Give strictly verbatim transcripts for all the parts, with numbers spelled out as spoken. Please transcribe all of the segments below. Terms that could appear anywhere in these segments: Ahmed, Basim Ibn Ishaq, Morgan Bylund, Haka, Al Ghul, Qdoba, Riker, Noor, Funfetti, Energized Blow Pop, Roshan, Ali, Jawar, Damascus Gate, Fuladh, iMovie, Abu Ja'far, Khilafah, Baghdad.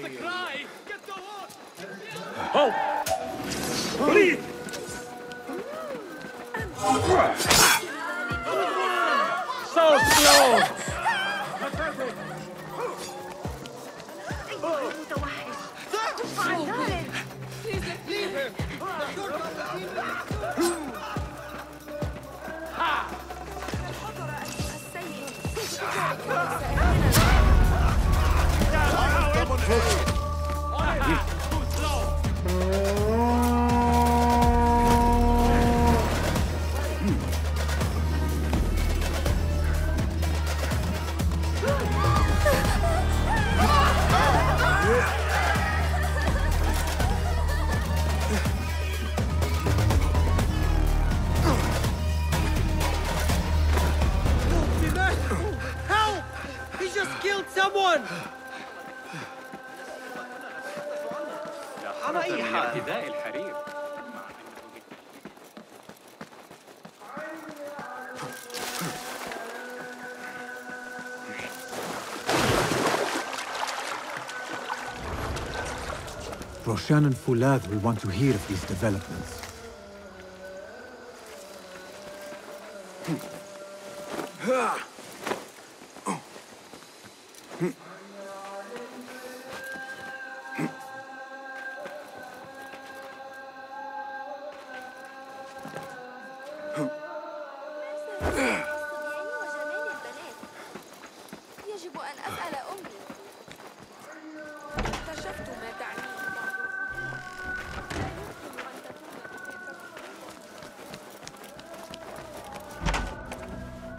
That's the cry! Get the horse! Oh! Leave! So slow! Leave him! Someone! على أي حال فداء الحرير Roshan and Fuladh will want to hear of these developments.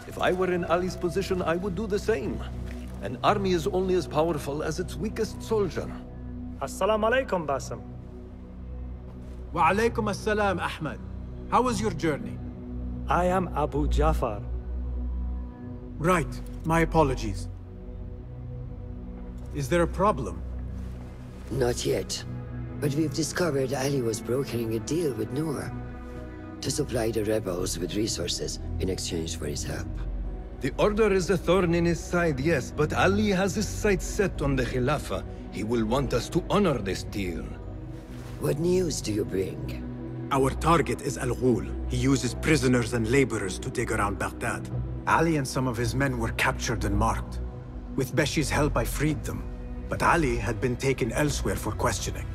If I were in Ali's position, I would do the same. An army is only as powerful as its weakest soldier. Assalamu alaikum, Basim. Wa alaikum assalam, Ahmed. How was your journey? I am Abu Ja'far. Right. My apologies. Is there a problem? Not yet. But we've discovered Ali was brokering a deal with Noor to supply the rebels with resources in exchange for his help. The Order is a thorn in his side, yes, but Ali has his sights set on the Khilafah. He will want us to honor this deal. What news do you bring? Our target is Al Ghul. He uses prisoners and laborers to dig around Baghdad. Ali and some of his men were captured and marked. With Beshi's help, I freed them, but Ali had been taken elsewhere for questioning.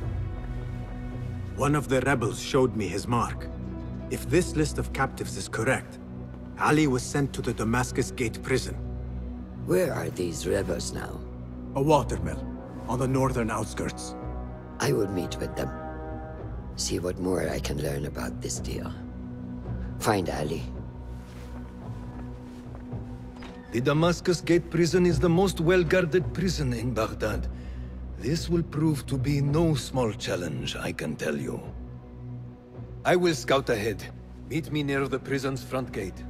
One of the rebels showed me his mark. If this list of captives is correct, Ali was sent to the Damascus Gate prison. Where are these rebels now? A watermill, on the northern outskirts. I will meet with them. See what more I can learn about this deal. Find Ali. The Damascus Gate prison is the most well-guarded prison in Baghdad. This will prove to be no small challenge, I can tell you. I will scout ahead. Meet me near the prison's front gate.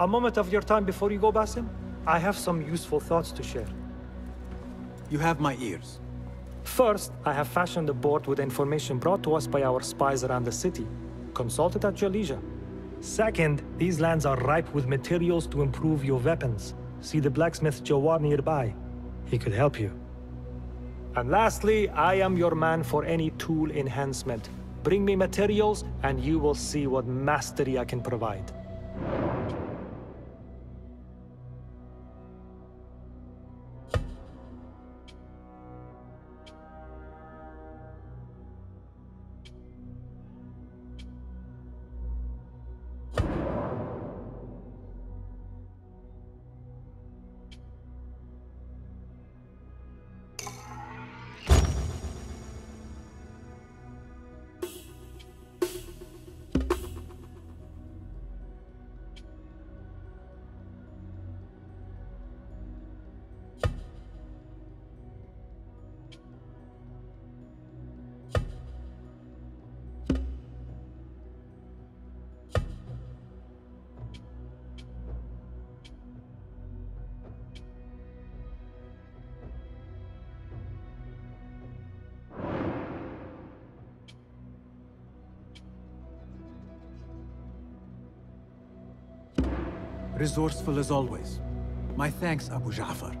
A moment of your time before you go, Basim. I have some useful thoughts to share. You have my ears. First, I have fashioned a board with information brought to us by our spies around the city. Consult it at your leisure. Second, these lands are ripe with materials to improve your weapons. See the blacksmith Jawar nearby. He could help you. And lastly, I am your man for any tool enhancement. Bring me materials, and you will see what mastery I can provide. Resourceful as always. My thanks, Abu Ja'far.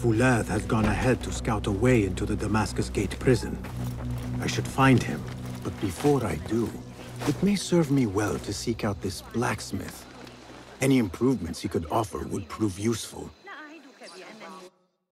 Fuladh has gone ahead to scout a way into the Damascus Gate prison. I should find him, but before I do, it may serve me well to seek out this blacksmith. Any improvements he could offer would prove useful.